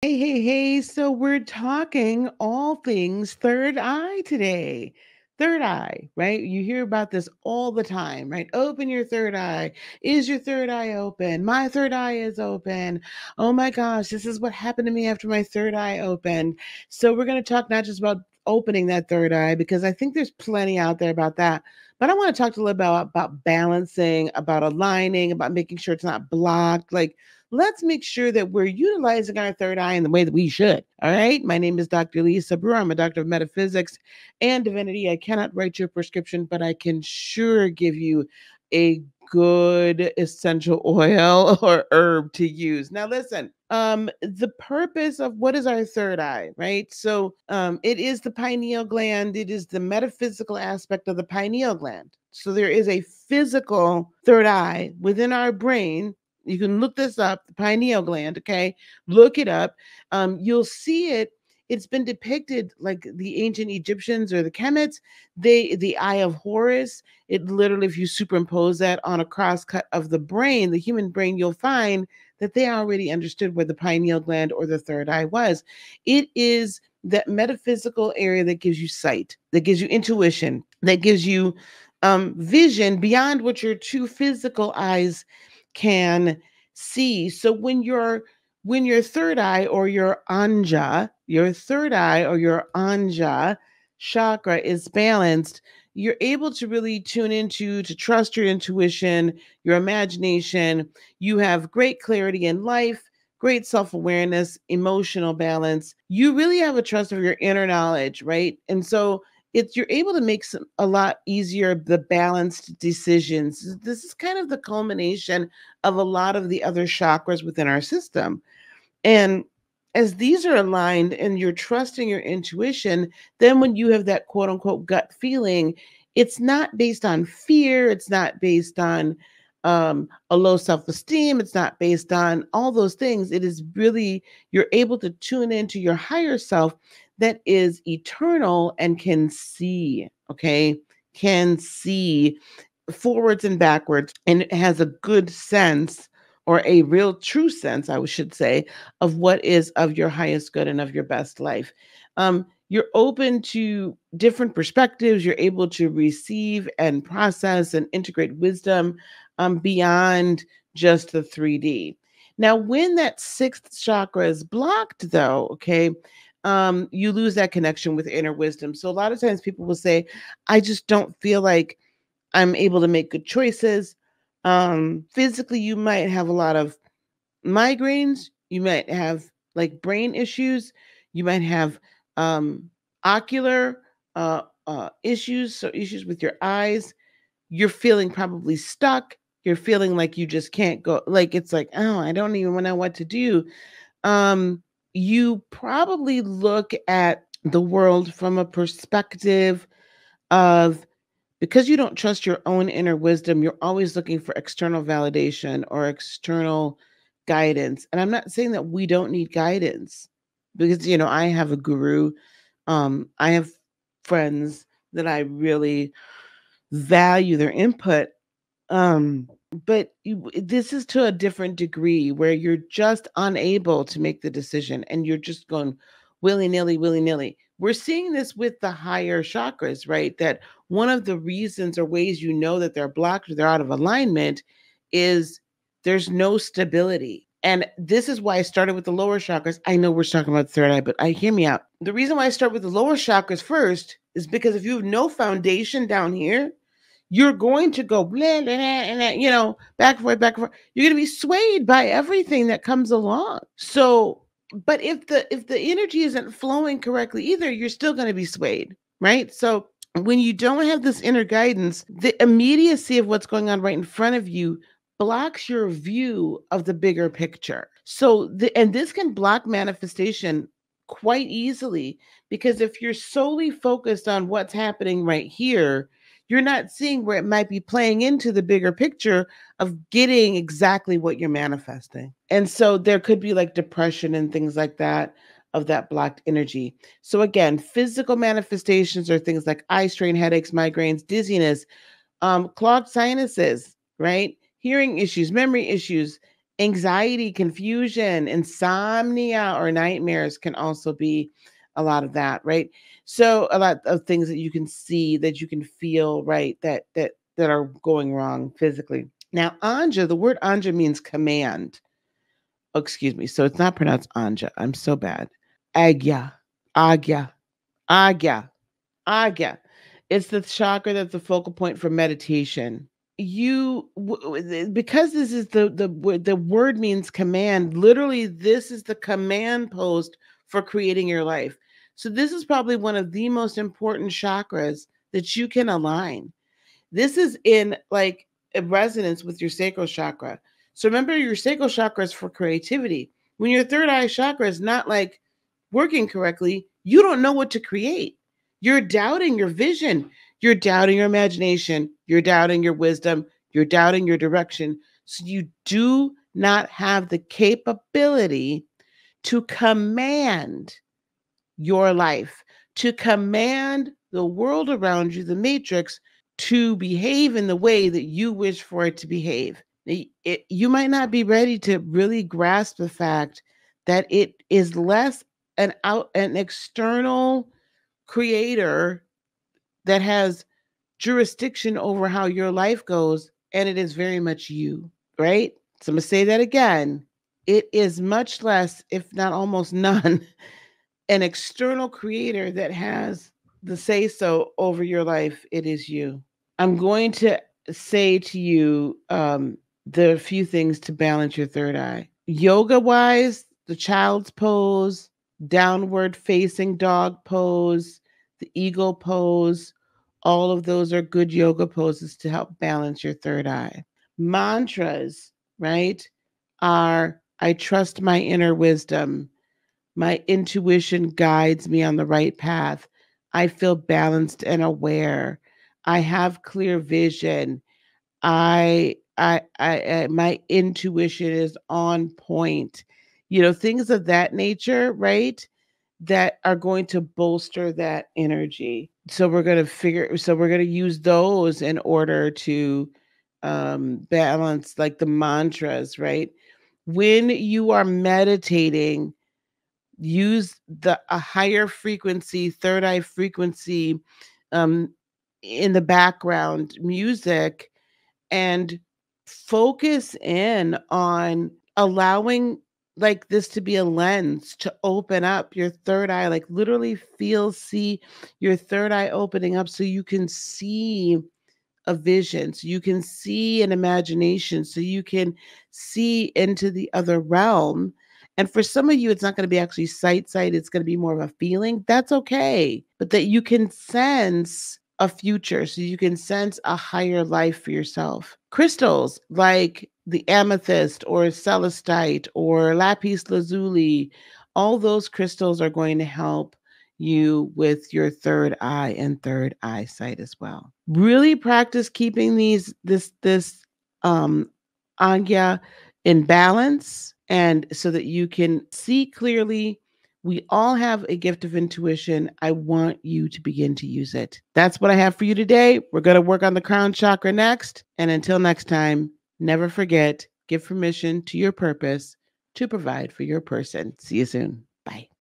Hey, so we're talking all things third eye today. Third eye, right? You hear about this all the time, right? Open your third eye. Is your third eye open? My third eye is open. Oh my gosh, this is what happened to me after my third eye opened. So we're going to talk not just about opening that third eye, because I think there's plenty out there about that. But I want to talk to a little bit about balancing, about aligning, about making sure it's not blocked. Like, let's make sure that we're utilizing our third eye in the way that we should. All right. My name is Dr. Lisa Brewer. I'm a doctor of metaphysics and divinity. I cannot write your prescription, but I can sure give you a good essential oil or herb to use. Now, listen, the purpose of what is our third eye, right? So it is the pineal gland. It is the metaphysical aspect of the pineal gland. So there is a physical third eye within our brain. You can look this up, the pineal gland, okay? Look it up. You'll see it. It's been depicted like the ancient Egyptians or the Kemets, the Eye of Horus. It literally, if you superimpose that on a crosscut of the brain, the human brain, you'll find that they already understood where the pineal gland or the third eye was. It is that metaphysical area that gives you sight, that gives you intuition, that gives you vision beyond what your two physical eyes can see. So when your third eye or your Ajna chakra is balanced, you're able to really tune into, to trust your intuition, your imagination. You have great clarity in life, great self-awareness, emotional balance. You really have a trust of your inner knowledge, right? And so you're able to make a lot easier, the balanced decisions. This is kind of the culmination of a lot of the other chakras within our system. And as these are aligned and you're trusting your intuition, then when you have that quote unquote gut feeling, it's not based on fear. It's not based on a low self-esteem. It's not based on all those things. It is really, you're able to tune into your higher self that is eternal and can see, okay? Can see forwards and backwards, and it has a good sense, or a real true sense, I should say, of what is of your highest good and of your best life. You're open to different perspectives. You're able to receive and process and integrate wisdom beyond just the 3D. Now, when that sixth chakra is blocked, though, okay, you lose that connection with inner wisdom. So a lot of times people will say, I just don't feel like I'm able to make good choices. Physically, you might have a lot of migraines. You might have like brain issues. You might have ocular issues, so issues with your eyes. You're feeling probably stuck. You're feeling like you just can't go. Like, it's like, oh, I don't even know what to do. You probably look at the world from a perspective of, because you don't trust your own inner wisdom, you're always looking for external validation or external guidance. And I'm not saying that we don't need guidance, because, you know, I have a guru. I have friends that I really value their input. But this is to a different degree, where you're just unable to make the decision and you're just going willy-nilly. We're seeing this with the higher chakras, right? That one of the reasons or ways you know that they're blocked or they're out of alignment is there's no stability. And this is why I started with the lower chakras. I know we're talking about the third eye, but hear me out. The reason why I start with the lower chakras first is because if you have no foundation down here, you're going to go, blah, blah, blah, blah, you know, back and forth. You're going to be swayed by everything that comes along. So, but if the energy isn't flowing correctly either, you're still going to be swayed, right? So when you don't have this inner guidance, the immediacy of what's going on right in front of you blocks your view of the bigger picture. So, and this can block manifestation quite easily, because if you're solely focused on what's happening right here, you're not seeing where it might be playing into the bigger picture of getting exactly what you're manifesting. And so there could be like depression and things like that of that blocked energy. So again, physical manifestations are things like eye strain, headaches, migraines, dizziness, clogged sinuses, right? Hearing issues, memory issues, Anxiety, confusion, insomnia, or nightmares can also be a lot of that, right? So a lot of things that you can see, that you can feel, right, that are going wrong physically. Now, Anja, the word Anja means command. Oh, excuse me. So it's not pronounced Anja. I'm so bad. Agya, Agya, Agya, Agya. It's the chakra that's the focal point for meditation. Because this is the word means command, literally this is the command post for creating your life. So this is probably one of the most important chakras that you can align. This is in like a resonance with your sacral chakra. So remember, your sacral chakra is for creativity. When your third eye chakra is not like working correctly, you don't know what to create. You're doubting your vision. You're doubting your imagination. You're doubting your wisdom. You're doubting your direction. So you do not have the capability to command your life, to command the world around you, the matrix, to behave in the way that you wish for it to behave. You might not be ready to really grasp the fact that it is less an external creator that has jurisdiction over how your life goes, and it is very much you, right? So I'm going to say that again. It is much less, if not almost none, an external creator that has the say-so over your life. It is you. I'm going to say to you the few things to balance your third eye. Yoga-wise, the child's pose, downward-facing dog pose, the eagle pose, all of those are good yoga poses to help balance your third eye. Mantras, right, are, I trust my inner wisdom. My intuition guides me on the right path. I feel balanced and aware. I have clear vision. My intuition is on point. You know, things of that nature, right, that are going to bolster that energy. So we're going to use those in order to balance like the mantras, right? When you are meditating, use a higher frequency, third eye frequency in the background music, and focus in on allowing like this to be a lens to open up your third eye, like literally see your third eye opening up so you can see a vision, so you can see an imagination, so you can see into the other realm. And for some of you, it's not going to be actually sight. It's going to be more of a feeling. That's okay. But that you can sense a future, so you can sense a higher life for yourself. Crystals like the amethyst or celestite or lapis lazuli, all those crystals are going to help you with your third eye and third eyesight as well. Really practice keeping this Ajna in balance, and so that you can see clearly. We all have a gift of intuition. I want you to begin to use it. That's what I have for you today. We're going to work on the crown chakra next. And until next time, never forget, give permission to your purpose to provide for your person. See you soon. Bye.